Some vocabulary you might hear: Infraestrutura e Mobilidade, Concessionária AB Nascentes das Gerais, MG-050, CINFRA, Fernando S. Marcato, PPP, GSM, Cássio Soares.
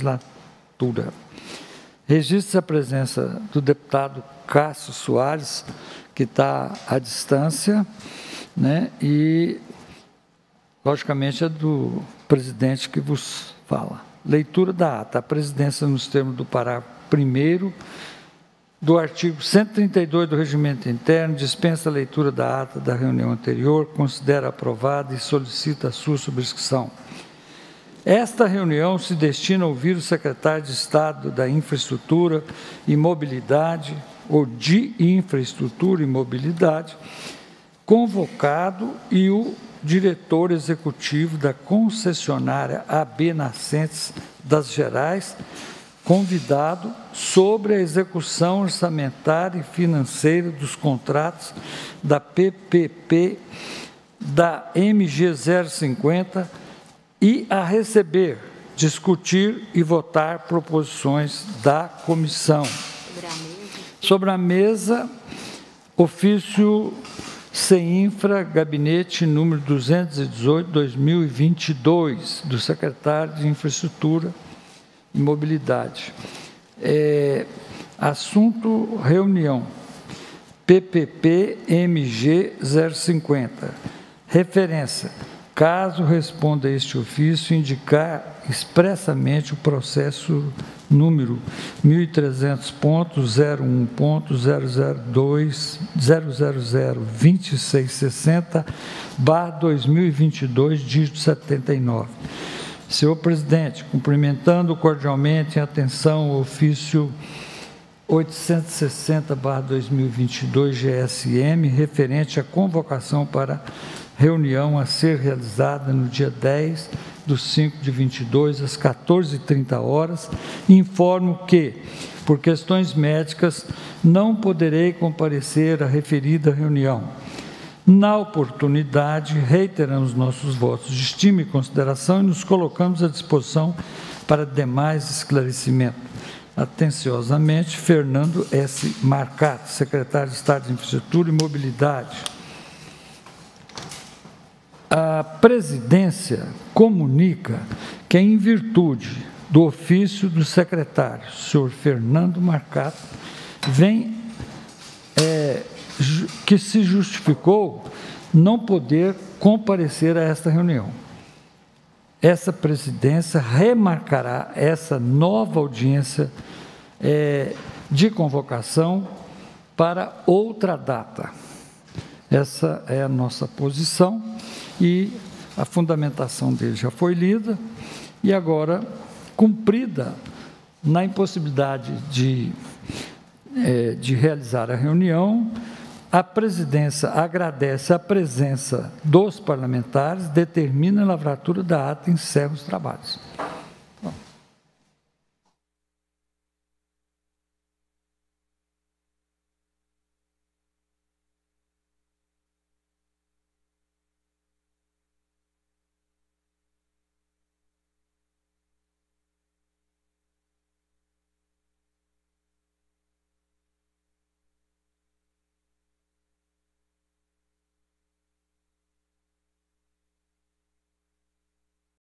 legislatura. Registro a presença do deputado Cássio Soares, que está à distância, né, e, logicamente, é do presidente que vos fala. Leitura da ata. A presidência, nos termos do parágrafo 1º do artigo 132 do Regimento Interno, dispensa a leitura da ata da reunião anterior, considera aprovada e solicita a sua subscrição. Esta reunião se destina a ouvir o secretário de Estado da Infraestrutura e Mobilidade, ou de Infraestrutura e Mobilidade, convocado, e o diretor executivo da concessionária AB Nascentes das Gerais, convidado, sobre a execução orçamentária e financeira dos contratos da PPP, da MG-050, e a receber, discutir e votar proposições da comissão. Sobre a mesa, ofício CINFRA, gabinete número 218/2022, do secretário de Infraestrutura e Mobilidade. Assunto, reunião, PPP MG-050. Referência: caso responda a este ofício, indicar expressamente o processo número 1300.01.002.0002660/2022, dígito 79. Senhor presidente, cumprimentando cordialmente em atenção o ofício 860/2022 GSM, referente à convocação para reunião a ser realizada no dia 10/5/22, às 14h30, informo que, por questões médicas, não poderei comparecer à referida reunião. Na oportunidade, reiteramos nossos votos de estima e consideração e nos colocamos à disposição para demais esclarecimento. Atenciosamente, Fernando S. Marcato, secretário de Estado de Infraestrutura e Mobilidade. A presidência comunica que, em virtude do ofício do secretário, senhor Fernando Marcato, que se justificou não poder comparecer a esta reunião. Essa presidência remarcará essa nova audiência de convocação para outra data. Essa é a nossa posição. E a fundamentação dele já foi lida, e agora, cumprida na impossibilidade de realizar a reunião, a presidência agradece a presença dos parlamentares, determina a lavratura da ata e encerra os trabalhos.